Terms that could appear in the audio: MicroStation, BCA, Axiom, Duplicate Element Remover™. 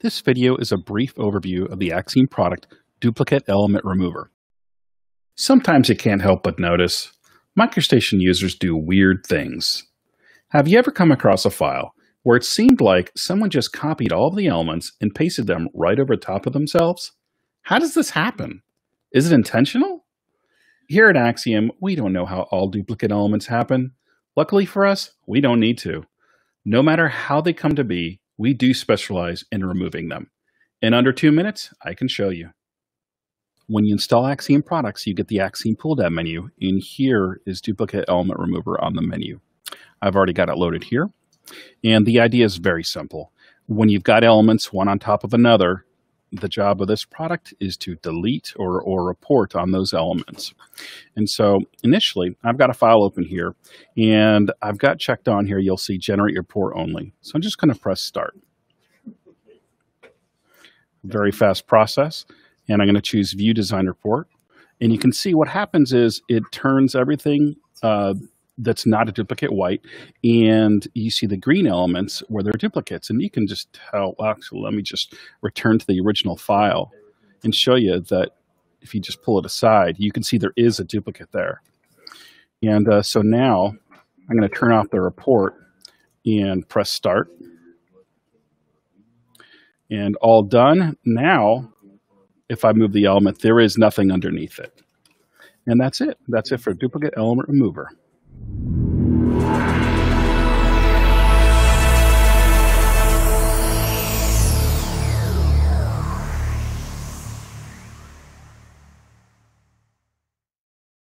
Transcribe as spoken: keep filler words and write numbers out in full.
This video is a brief overview of the Axiom product, Duplicate Element Remover. Sometimes you can't help but notice MicroStation users do weird things. Have you ever come across a file where it seemed like someone just copied all the elements and pasted them right over top of themselves? How does this happen? Is it intentional? Here at Axiom, we don't know how all duplicate elements happen. Luckily for us, we don't need to. No matter how they come to be, we do specialize in removing them. In under two minutes, I can show you. When you install Axiom products, you get the Axiom pull-down menu, and here is Duplicate Element Remover on the menu. I've already got it loaded here, and the idea is very simple. When you've got elements one on top of another, the job of this product is to delete or, or report on those elements. And so initially, I've got a file open here, and I've got checked on here, you'll see generate report only. So I'm just going to press start. Very fast process, and I'm going to choose view design report. And you can see what happens is it turns everything uh, that's not a duplicate white, and you see the green elements where they're duplicates. And you can just tell, actually, let me just return to the original file and show you that if you just pull it aside, you can see there is a duplicate there. And uh, so now I'm going to turn off the report and press start. And all done. Now, if I move the element, there is nothing underneath it. And that's it. That's it for Duplicate Element Remover.